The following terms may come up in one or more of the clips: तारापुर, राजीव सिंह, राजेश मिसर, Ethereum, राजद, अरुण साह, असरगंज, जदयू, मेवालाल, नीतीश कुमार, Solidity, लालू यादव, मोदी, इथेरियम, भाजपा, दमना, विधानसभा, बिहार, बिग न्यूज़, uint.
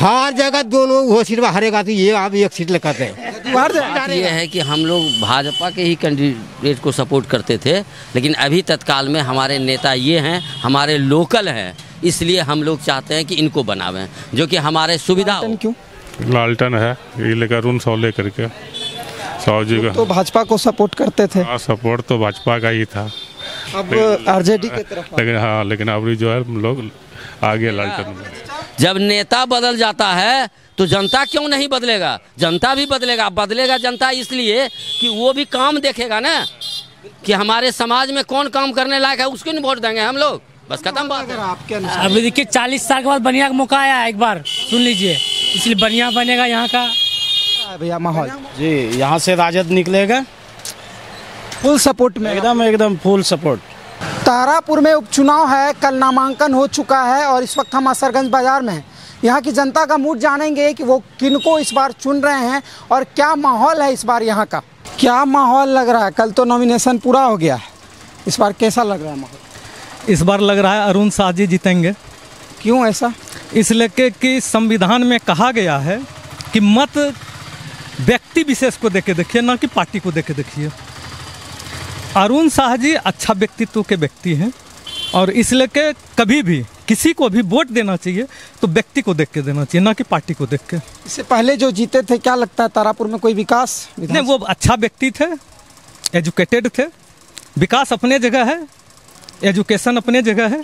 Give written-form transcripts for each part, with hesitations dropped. हर जगह दोनों वो सीट पर हारेगा तो ये आप एक सीट लगाते हैं। ये है कि हम लोग भाजपा के ही कैंडिडेट को सपोर्ट करते थे, लेकिन अभी तत्काल में हमारे नेता ये हैं, हमारे लोकल हैं, इसलिए हम लोग चाहते हैं कि इनको बनावें जो कि हमारे सुविधा हो। क्यों लालटन है ये लेकर अरुण साह लेकर के साहू तो भाजपा को सपोर्ट करते थे। सपोर्ट तो भाजपा का ही था, अब आरजेडी की तरफ। लेकिन हाँ, लेकिन अभी जो है लोग आगे लालटन। जब नेता बदल जाता है तो जनता क्यों नहीं बदलेगा? जनता भी बदलेगा। बदलेगा जनता इसलिए कि वो भी काम देखेगा ना कि हमारे समाज में कौन काम करने लायक है, उसको नहीं वोट देंगे हम लोग। बस खत्म बात। आपके अभी देखिए 40 साल के बाद बनिया का मौका आया, एक बार सुन लीजिए, इसलिए बनिया बनेगा यहाँ का भैया माहौल जी। यहाँ से राजद निकलेगा फुल सपोर्ट में, एकदम एकदम फुल सपोर्ट। तारापुर में उपचुनाव है, कल नामांकन हो चुका है और इस वक्त हम असरगंज बाजार में हैं। यहाँ की जनता का मूड जानेंगे कि वो किनको इस बार चुन रहे हैं और क्या माहौल है इस बार यहाँ का। क्या माहौल लग रहा है? कल तो नॉमिनेशन पूरा हो गया है, इस बार कैसा लग रहा है माहौल? इस बार लग रहा है अरुण साह जी जीतेंगे। क्यों ऐसा? इसलिए कि संविधान में कहा गया है कि मत व्यक्ति विशेष को देखे देखिए, ना कि पार्टी को देखे देखिए। अरुण साह जी अच्छा व्यक्तित्व के व्यक्ति हैं और इसलिए के कभी भी किसी को भी वोट देना चाहिए तो व्यक्ति को देख के देना चाहिए, ना कि पार्टी को देख के। इससे पहले जो जीते थे, क्या लगता है तारापुर में कोई विकास? नहीं, वो अच्छा व्यक्ति थे, एजुकेटेड थे। विकास अपने जगह है, एजुकेशन अपने जगह है,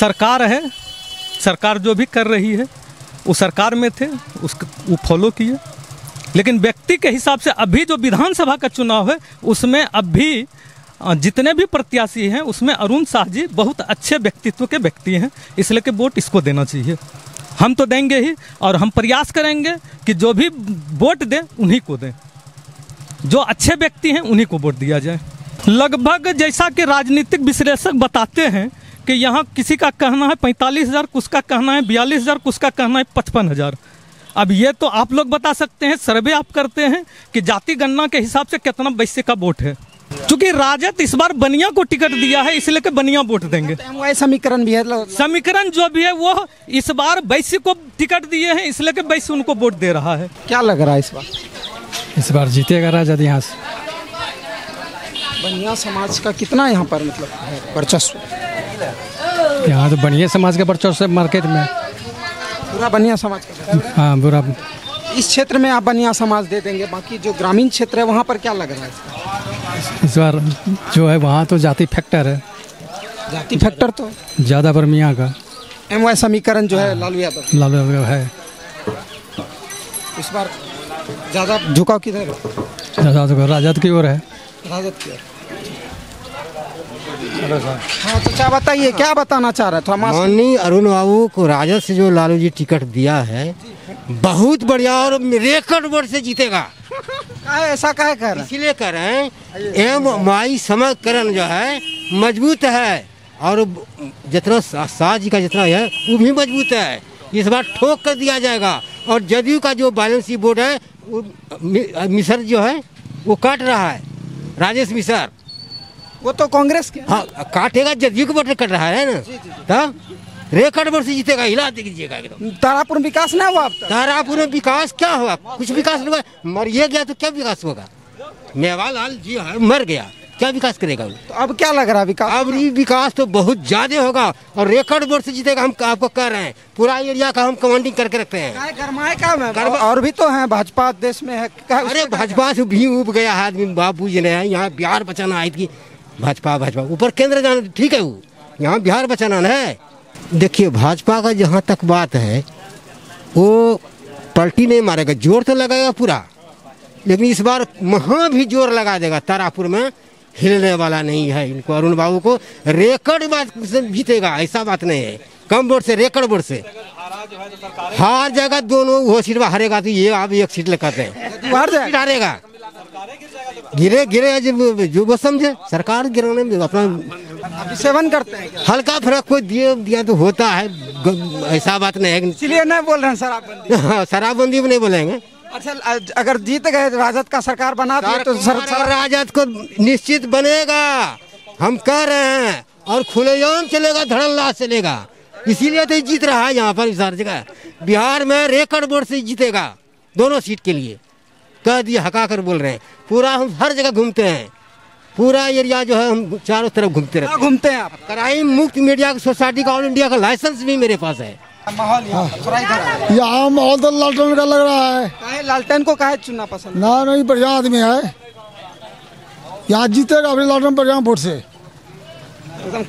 सरकार है, सरकार जो भी कर रही है वो सरकार में थे, उसको वो फॉलो किए। लेकिन व्यक्ति के हिसाब से अभी जो विधानसभा का चुनाव है उसमें अभी जितने भी प्रत्याशी हैं उसमें अरुण साह जी बहुत अच्छे व्यक्तित्व के व्यक्ति हैं, इसलिए कि वोट इसको देना चाहिए। हम तो देंगे ही और हम प्रयास करेंगे कि जो भी वोट दें उन्हीं को दें, जो अच्छे व्यक्ति हैं उन्हीं को वोट दिया जाए। लगभग जैसा कि राजनीतिक विश्लेषक बताते हैं कि यहाँ किसी का कहना है 45,000, कुछ का कहना है 42,000, कुछ का कहना है 55,000। अब ये तो आप लोग बता सकते हैं, सर्वे आप करते हैं कि जाति गणना के हिसाब से कितना वैश्य का वोट है। चूंकि राजद इस बार बनिया को टिकट दिया है इसलिए कि बनिया वोट देंगे। समीकरण भी है, समीकरण जो भी है वो इस बार वैश्य को टिकट दिए हैं इसलिए कि वैश्य उनको वोट दे रहा है। क्या लग रहा है इस बार? इस बार जीतेगा राजद। यहाँ से बनिया समाज का कितना यहाँ पर मतलब वर्चस्व? यहाँ तो बनिया समाज का वर्चस्व मार्केट में, पूरा बनिया समाज का। हाँ, पूरा इस क्षेत्र में आप बनिया समाज दे देंगे, बाकी जो ग्रामीण क्षेत्र है वहाँ पर क्या लग रहा है इस बार? जो है वहाँ तो जाति फैक्टर है, जाति फैक्टर तो ज़्यादा बर्मिया का एम वाई समीकरण जो है लालू यादव है। इस बार ज़्यादा झुकाव किधर है? राजद की ओर है। राजद की ओर। हाँ, तो क्या बताइए, क्या बताना चाह रहे थे? माननीय अरुण बाबू को राजद से जो लालू जी टिकट दिया है बहुत बढ़िया और रिकॉर्ड वोट से जीतेगा। ऐसा काहे कह रहे हैं? इसलिए कह रहे हैं एम आई समीकरण जो है मजबूत है और जितना साह जी का जितना है वो भी मजबूत है। इस बार ठोक कर दिया जाएगा और जदयू का जो बैलेंसी बोर्ड है वो मिसर जो है वो काट रहा है, राजेश मिसर। वो तो कांग्रेस के, हाँ, काटेगा, जदयू के वोट कट रहा है ना, तो रिकॉर्ड वोट से जीतेगा, हिला दीजिएगा एकदम। तारापुर में विकास ना हुआ अब तक। तारापुर में विकास क्या हुआ? कुछ विकास नहीं हुआ। मर ये गया तो क्या विकास होगा? मेवालाल जी मर गया, क्या विकास करेगा वो? तो अब क्या लग रहा है विकास? अब विकास तो बहुत ज्यादा होगा और रिकॉर्ड वोट से जीतेगा। हम आपको कह रहे हैं, पूरा एरिया का हम कमांडिंग करके रखते हैं। गरमाए काम है और भी तो है, भाजपा देश में है। अरे भाजपा से भी उब गया है आदमी, बाबू जी ने यहाँ बिहार बचाना आई थी। भाजपा ऊपर केंद्र जाना ठीक है, वो यहाँ बिहार बचाना है। देखिए भाजपा का जहाँ तक बात है वो पलटी नहीं मारेगा, जोर तो लगाएगा पूरा, लेकिन इस बार वहाँ भी जोर लगा देगा। तारापुर में हिलने वाला नहीं है इनको, अरुण बाबू को। रिकॉर्ड वोट से जीतेगा, ऐसा बात नहीं है, कम वोट से, रिकॉर्ड वोट से। हार जाएगा दोनों वो सीट पर हारेगा तो ये आप एक सीट लगाते हैं, हारेगा, गिरे जो वो समझे। सरकार गिराने में अपना सेवन करते हैं, हल्का फर्क कोई दिया तो होता है, ऐसा बात नहीं है। इसलिए नहीं बोल रहे हैं शराबबंदी। हाँ, शराबबंदी भी नहीं बोलेंगे। अच्छा, अगर जीत गए राजद का सरकार बना दिया तो राजद को निश्चित बनेगा, हम कह रहे हैं, और खुलेआम चलेगा, धड़ल्ला चलेगा। इसीलिए तो जीत रहा है यहाँ पर सार जगह। बिहार में रेकर्ड वोट से जीतेगा दोनों सीट के लिए, कह दिए हका कर बोल रहे हैं। पूरा हम हर जगह घूमते हैं, पूरा एरिया जो है हम चारों तरफ घूमते रहते हैं। घूमते हैं आप। क्राइम मुक्त मीडिया की सोसाइटी का ऑल इंडिया का लाइसेंस भी मेरे पास है। माहौल यहाँ माहौल तो लालटेन का लग रहा है। लालटेन को काहे चुनना पसंद? ना नहीं, बढ़िया आदमी है, यहाँ जीतेगा अपने लालटेन बढ़िया वोट से।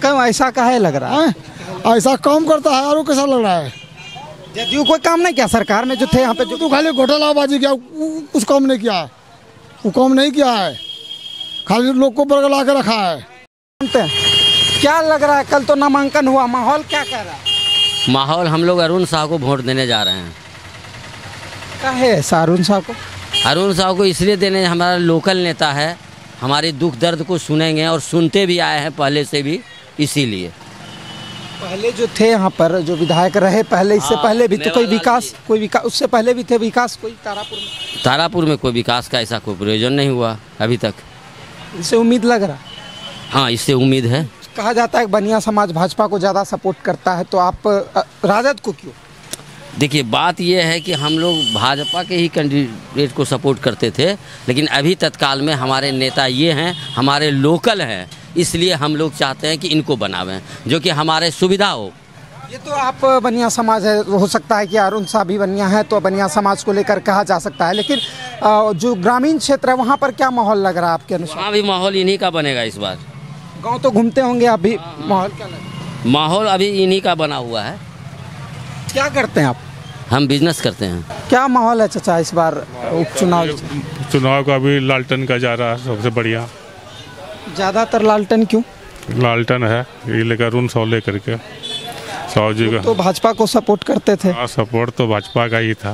कम ऐसा काहे लग रहा है? ऐसा काम करता है और कैसा लग रहा है? जदयू कोई काम नहीं किया सरकार में जो थे यहाँ पे, जो खाली घोटालाबाजी किया, कुछ काम नहीं किया, वो काम नहीं किया है, खाली लोग को बरगला के रखा है। क्या लग रहा है कल तो नामांकन हुआ, माहौल क्या कह रहा है? माहौल हम लोग अरुण साह को वोट देने जा रहे हैं। काहे अरुण साह को? अरुण साह को इसलिए देने, हमारा लोकल नेता है, हमारे दुख दर्द को सुनेंगे और सुनते भी आए हैं पहले से भी। इसीलिए पहले जो थे यहाँ पर जो विधायक रहे पहले, इससे पहले भी तो कोई विकास उससे पहले भी थे विकास कोई तारापुर में कोई विकास का ऐसा कोई प्रयोजन नहीं हुआ अभी तक। इससे उम्मीद लग रहा? हाँ इससे उम्मीद है। कहा जाता है बनिया समाज भाजपा को ज़्यादा सपोर्ट करता है, तो आप राजद को क्यों? देखिए बात यह है कि हम लोग भाजपा के ही कैंडिडेट को सपोर्ट करते थे, लेकिन अभी तत्काल में हमारे नेता ये हैं, हमारे लोकल हैं, इसलिए हम लोग चाहते हैं कि इनको बनावें जो कि हमारे सुविधा हो। ये तो आप बनिया समाज है, हो सकता है कि अरुण साह भी बनिया है, तो बनिया समाज को लेकर कहा जा सकता है, लेकिन जो ग्रामीण क्षेत्र है वहाँ पर क्या माहौल लग रहा है आपके अनुसार? वहाँ भी माहौल इन्हीं का बनेगा इस बार। गाँव तो घूमते होंगे आप भी, माहौल क्या लगा? माहौल अभी इन्हीं का बना हुआ है। क्या करते हैं आप? हम बिजनेस करते हैं। क्या माहौल है चाचा इस बार उपचुनाव का? अभी लालटेन का जा रहा है सबसे बढ़िया। ज़्यादातर लालटेन क्यों? लालटेन है ये लेकर अरुण साह लेकर के साहू तो भाजपा को सपोर्ट करते थे। सपोर्ट तो भाजपा का ही था,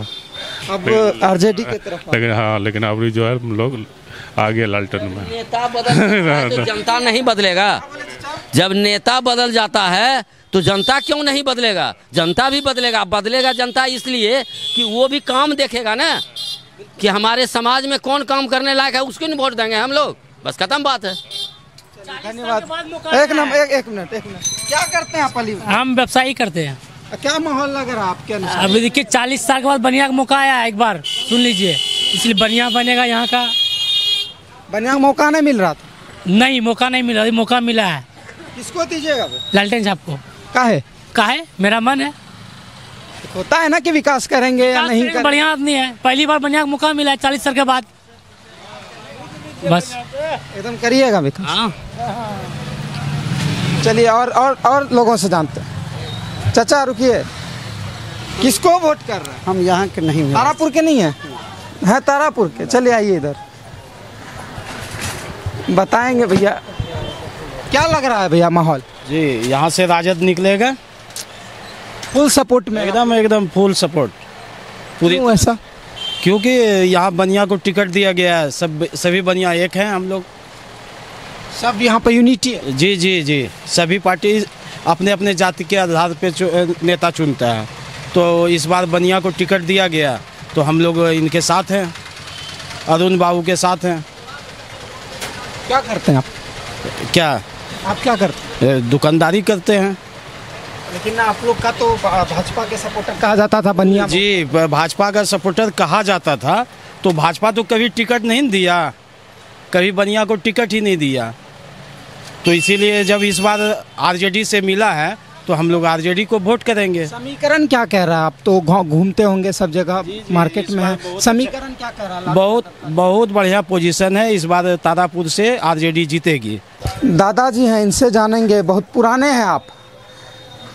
अब आरजेडी की तरफ। लेकिन हाँ, लेकिन अभी जो है लोग आगे लालटेन में। नेता बदल तो जनता नहीं बदलेगा। जब नेता बदल जाता है तो जनता क्यों नहीं बदलेगा? जनता भी बदलेगा। बदलेगा जनता इसलिए कि वो भी काम देखेगा ना कि हमारे समाज में कौन काम करने लायक है, उसको नहीं वोट देंगे हम लोग। बस खत्म बात है। धन्यवाद। एक मिनट क्या करते हैं आप? अली हम व्यवसायी करते हैं। क्या माहौल लग रहा है आपके अनुसार? अभी देखिए 40 साल के बाद बनिया का मौका आया, एक बार सुन लीजिए, इसलिए बनिया बनेगा। यहाँ का बनिया मौका नहीं मिल रहा था? नहीं मौका नहीं मिला, मौका मिला है। किसको दीजिएगा? लालटेन साहब को। काहे? मेरा मन है, होता है ना कि विकास करेंगे या नहीं करेंगे। बढ़िया आदमी है, पहली बार बनिया का मौका मिला है 40 साल के बाद। बस एकदम करिएगा विकास। चलिए और लोगों से जानते हैं। चाचा रुकिए, किसको वोट कर रहे हैं? हम यहाँ के नहीं हैं, तारापुर के नहीं है, हैं तारापुर के। चलिए आइए इधर, बताएंगे भैया क्या लग रहा है। भैया माहौल जी यहाँ से राजद निकलेगा फुल सपोर्ट में, एकदम फुल सपोर्ट पूरी। ऐसा क्योंकि यहाँ बनिया को टिकट दिया गया है, सभी बनिया एक हैं, हम लोग सब यहाँ पर यूनिटी है। जी सभी पार्टी अपने अपने जाति के आधार पे नेता चुनता है, तो इस बार बनिया को टिकट दिया गया तो हम लोग इनके साथ हैं, अरुण बाबू के साथ हैं। क्या करते हैं आप? क्या करते हैं? दुकानदारी करते हैं। लेकिन आप लोग का तो भाजपा के सपोर्टर कहा जाता था बनिया। जी भाजपा का सपोर्टर कहा जाता था, तो भाजपा तो कभी टिकट नहीं दिया, कभी बनिया को टिकट ही नहीं दिया, तो इसीलिए जब इस बार आरजेडी से मिला है तो हम लोग आरजेडी को वोट करेंगे। समीकरण क्या कह रहा है? आप तो घूमते होंगे सब जगह, मार्केट में है, समीकरण क्या कह रहा है? बहुत बढ़िया पोजीशन है इस बार, तारापुर से आरजेडी जीतेगी। दादाजी हैं, इनसे जानेंगे, बहुत पुराने हैं आप।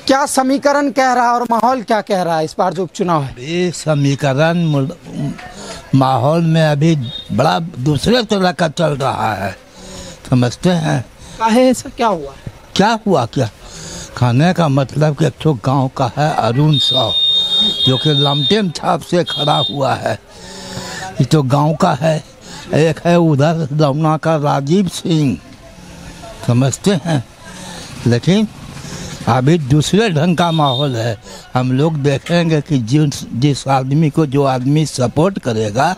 क्या समीकरण कह रहा है और माहौल क्या कह रहा है इस बार जो उपचुनाव है? ये समीकरण माहौल में अभी बड़ा दूसरे तरह का चल रहा है, समझते हैं? काहे ऐसा क्या हुआ? क्या खाने का मतलब कि एक गांव का है अरुण साह, जो कि लामटेम छाप से खड़ा हुआ है, ये तो गांव का है। एक है उधर दमना का राजीव सिंह, समझते हैं? लेकिन अभी दूसरे ढंग का माहौल है। हम लोग देखेंगे कि जिस आदमी को जो आदमी सपोर्ट करेगा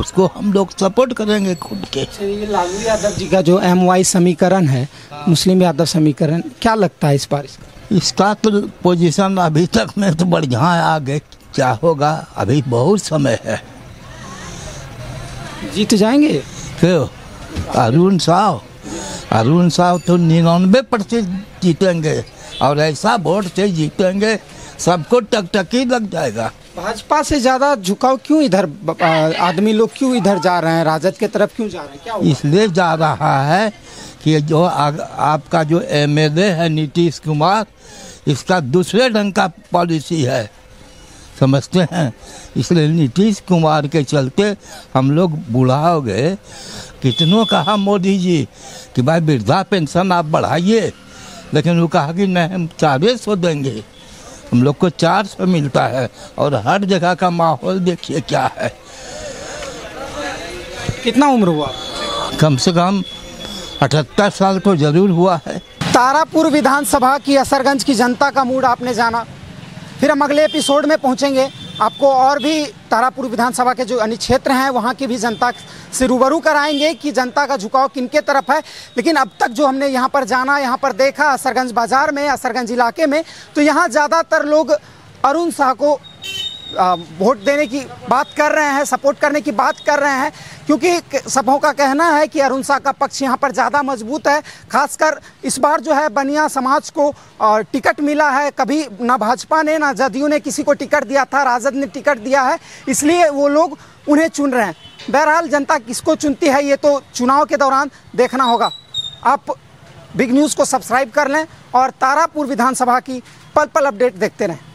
उसको हम लोग सपोर्ट करेंगे खुद के। लालू यादव जी का जो MY समीकरण है, मुस्लिम यादव समीकरण, क्या लगता है इस बार इसका तो पोजीशन अभी तक में तो बढ़िया है, आगे क्या होगा अभी बहुत समय है। जीत जाएंगे क्यों? अरुण साह तो 99% जीतेंगे और ऐसा वोट से जीतेंगे सबको टकटकी लग जाएगा। भाजपा से ज़्यादा झुकाव क्यों इधर आदमी लोग क्यों इधर जा रहे हैं, राजद के तरफ क्यों जा रहे हैं? क्या इसलिए जा रहा है कि जो आपका जो MLA है नीतीश कुमार, इसका दूसरे ढंग का पॉलिसी है, समझते हैं। इसलिए नीतीश कुमार के चलते हम लोग बुढ़ा हो गए। कितनों कहा मोदी जी कि भाई वृद्धा पेंशन आप बढ़ाइए, लेकिन वो कहा कि नहीं हम 400 देंगे। हम लोग को 400 मिलता है और हर जगह का माहौल देखिए क्या है। कितना उम्र हुआ? कम से कम 78 साल तो जरूर हुआ है। तारापुर विधानसभा की असरगंज की जनता का मूड आपने जाना। फिर हम अगले एपिसोड में पहुंचेंगे, आपको और भी तारापुर विधानसभा के जो अन्य क्षेत्र हैं वहाँ की भी जनता से रूबरू कराएंगे कि जनता का झुकाव किनके तरफ है। लेकिन अब तक जो हमने यहाँ पर जाना, यहाँ पर देखा असरगंज बाज़ार में, असरगंज इलाके में, तो यहाँ ज़्यादातर लोग अरुण साह को वोट देने की बात कर रहे हैं, सपोर्ट करने की बात कर रहे हैं, क्योंकि सबों का कहना है कि अरुण साह का पक्ष यहाँ पर ज़्यादा मजबूत है। खासकर इस बार जो है बनिया समाज को टिकट मिला है, कभी ना भाजपा ने ना जदयू ने किसी को टिकट दिया था, राजद ने टिकट दिया है, इसलिए वो लोग उन्हें चुन रहे हैं। बहरहाल जनता किसको चुनती है ये तो चुनाव के दौरान देखना होगा। आप बिग न्यूज़ को सब्सक्राइब कर लें और तारापुर विधानसभा की पल पल अपडेट देखते रहें।